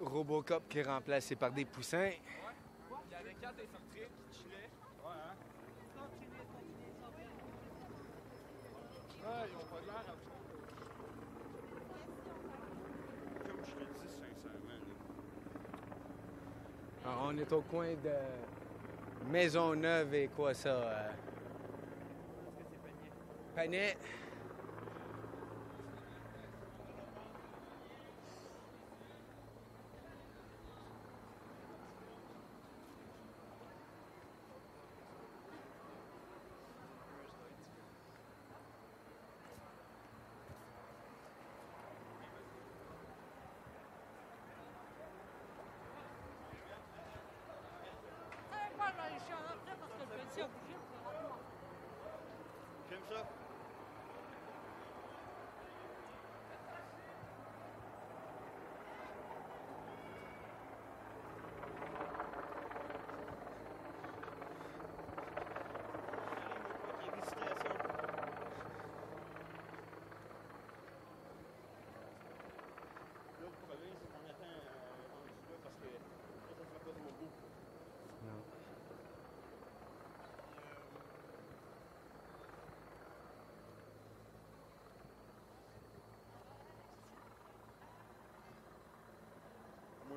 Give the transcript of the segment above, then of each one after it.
Robocop qui est remplacé par des poussins. Ouais. Il y avait quatre infiltrés qui chillaient. Ouais, hein? Ah, ils ont pas l'air à fond. Comme je l'ai dit, sincèrement. Alors, on est au coin de Maisonneuve et quoi ça? Est-ce que c'est Panier? Panier.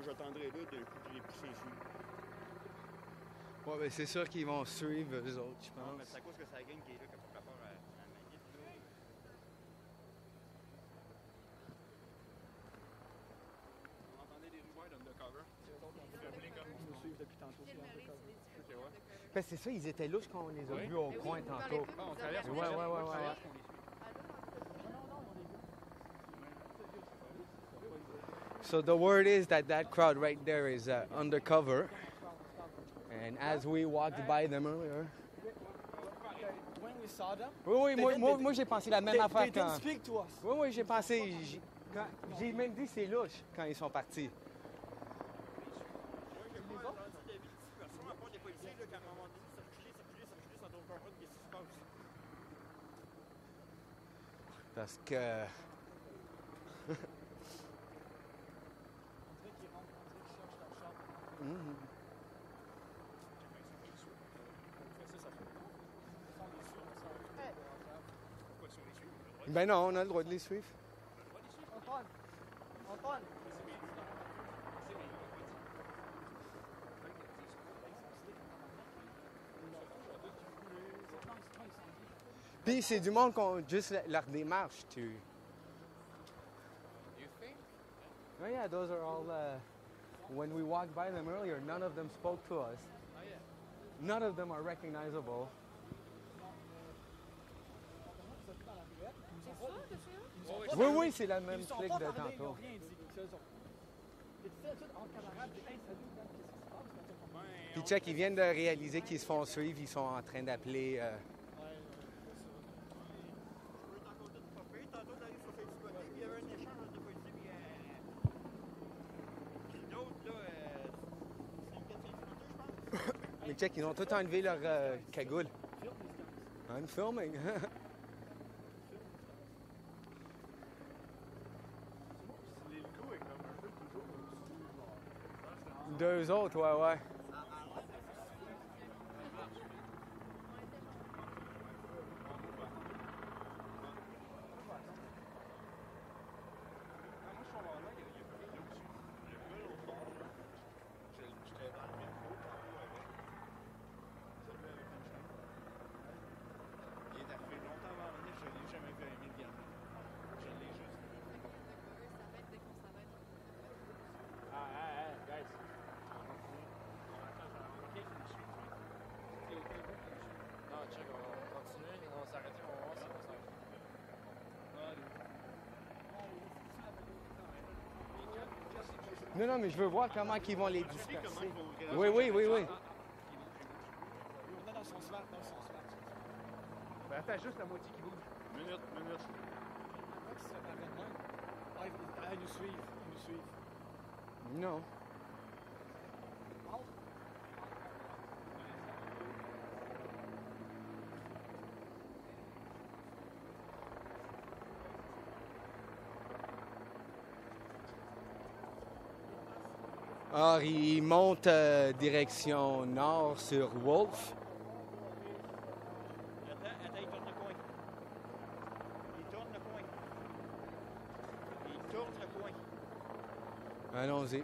J'attendrai là d'un coup que les poussins suivent. Ouais, ben c'est sûr qu'ils vont suivre eux autres, je pense. Non, mais c'est à cause que ça gagne qui est là comme par rapport à la manip. On entendait des rumeurs d'undercover. Ils nous suivent depuis tantôt. Ben c'est ça, ils étaient louches quand on les a vus au coin tantôt. On traverse. Ouais, ouais, ouais. So the word is that that crowd right there is undercover. And as we walked by them earlier... When we saw them... Oui, oui, moi j'ai pensé la même affaire quand... They didn't speak to us. Oui, oui, j'ai pensé... J'ai même dit c'est louche quand ils sont partis. Parce que... Ben non, on a le droit de les suivre. Antoine! Antoine! Puis c'est du monde qu'on... Juste leur démarche, tu... Oh yeah, those are all... When we walked by them earlier, none of them spoke to us. None of them are recognizable. Oui, oui, c'est la même clique de tantôt. Puis check, ils viennent de réaliser qu'ils se font suivre, ils sont en train d'appeler... Mais check, ils ont tous enlevé leur cagoule. I'm filming. Deux autres, ouais, ouais. Non, non, mais je veux voir comment ils vont les disperser. Oui, oui, oui, oui. Dans son smart, dans son smart. Attends, juste la moitié qui bouge. Minute, minute. Ils nous suivent, ils nous suivent. Non. Or, il monte direction nord sur Wolf. Attends, il tourne le coin. Allons-y.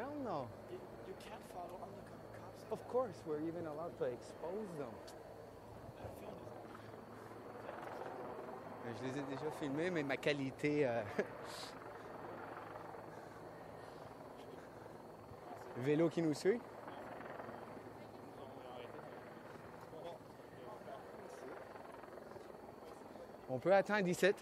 Hell no. You can't follow undercover cops. Of course, we're even allowed to expose them. Je les ai déjà filmés, mais ma qualité vélo qui nous suit. On peut attendre ici.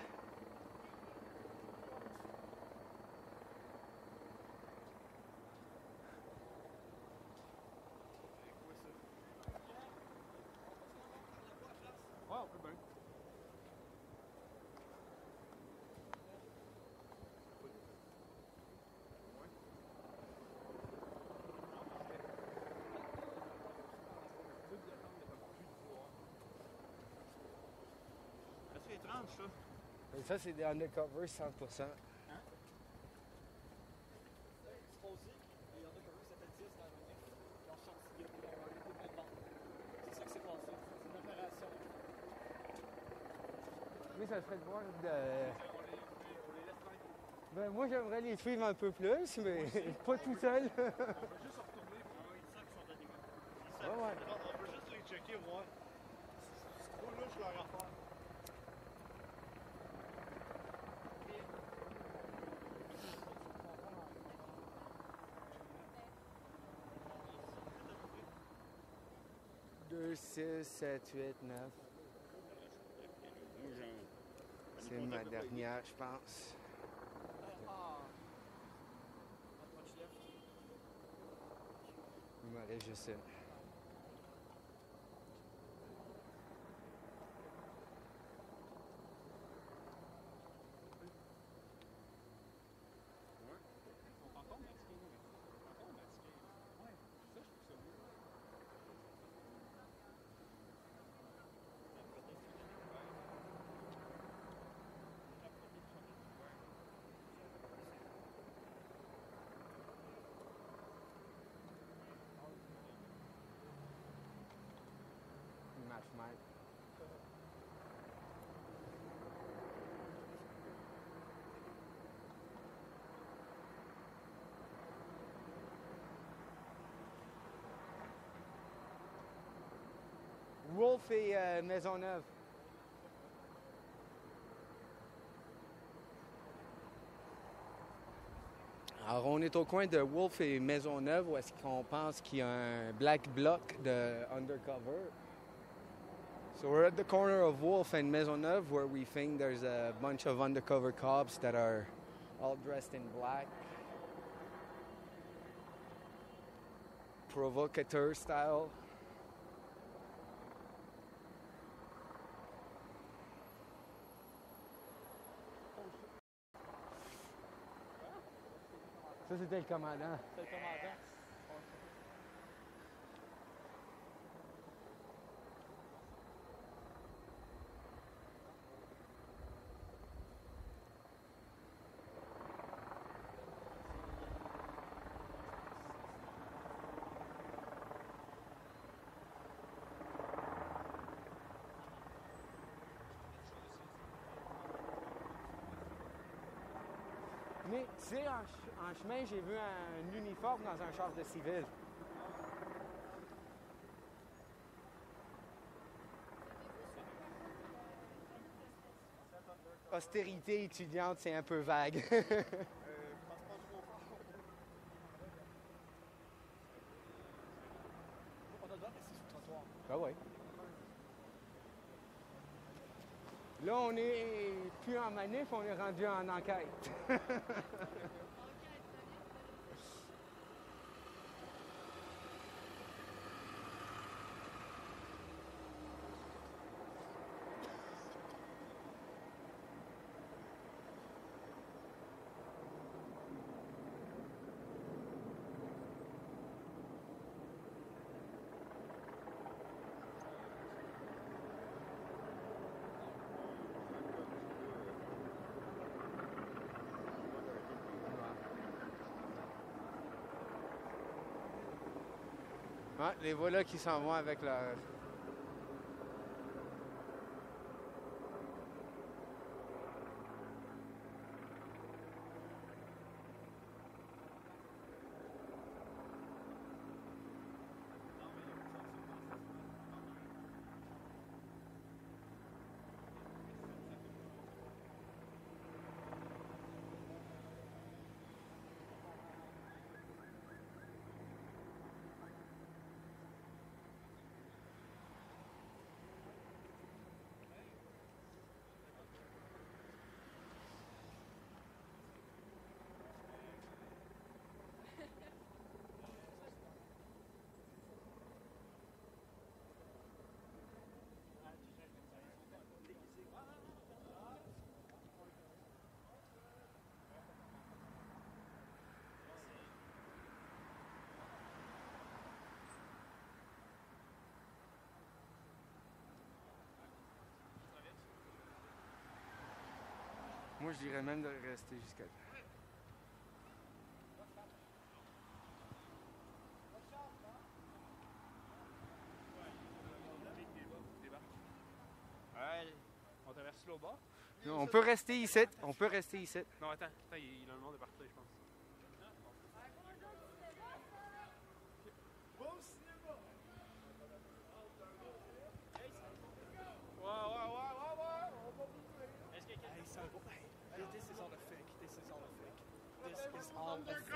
Ça, c'est des undercover 100%. Hein? Supposé que les undercover, c'était 10 dans le nez. Ils ont sorti des gens. C'est ça qui s'est passé. C'est une opération. Oui, ça serait de voir. On les laisse tranquille. Ben, moi, j'aimerais les suivre un peu plus, mais pas tout seul. On peut juste se retourner pour voir les sacs qui sont animés. On peut juste les checker, voir. C'est trop louche leur affaire. C'est ma dernière, je pense. Il m'en reste juste une. Wolf et Maisonneuve. Alors, on est au coin de Wolf et Maisonneuve où est-ce qu'on pense qu'il y a un black bloc de undercover. So we're at the corner of Wolf and Maisonneuve where we think there's a bunch of undercover cops that are all dressed in black. Provocateur style. Ça, c'était le commandant. C'est le commandant. Mais, tu sais, en chemin, j'ai vu un uniforme dans un char de civil. Austérité étudiante, c'est un peu vague. On a le droit d'essayer sur le trottoir. Ah ouais. Là, on n'est plus en manif, on est rendu en enquête. Ouais, les voilà qui s'en vont avec leur... Moi, je dirais même de rester jusqu'à là. Ouais, on traverse l'eau bas. On peut rester ici. On peut rester ici. Non, attends, il a le nom de partir, je pense. This is all a fake. This is all a fake. This is all a fake.